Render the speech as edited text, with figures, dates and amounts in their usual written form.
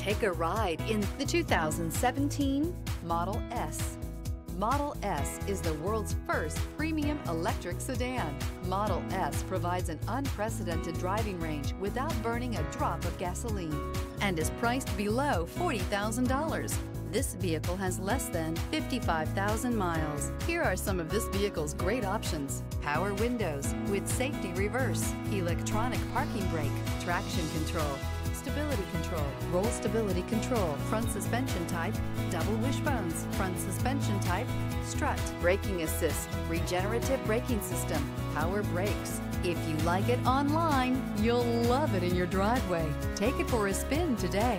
Take a ride in the 2017 Model S. Model S is the world's first premium electric sedan. Model S provides an unprecedented driving range without burning a drop of gasoline and is priced below $40,000. This vehicle has less than 55,000 miles. Here are some of this vehicle's great options: power windows with safety reverse, electronic parking brake, traction control, stability control, roll stability control, front suspension type, double wishbones, front suspension type, strut, braking assist, regenerative braking system, power brakes. If you like it online, you'll love it in your driveway. Take it for a spin today.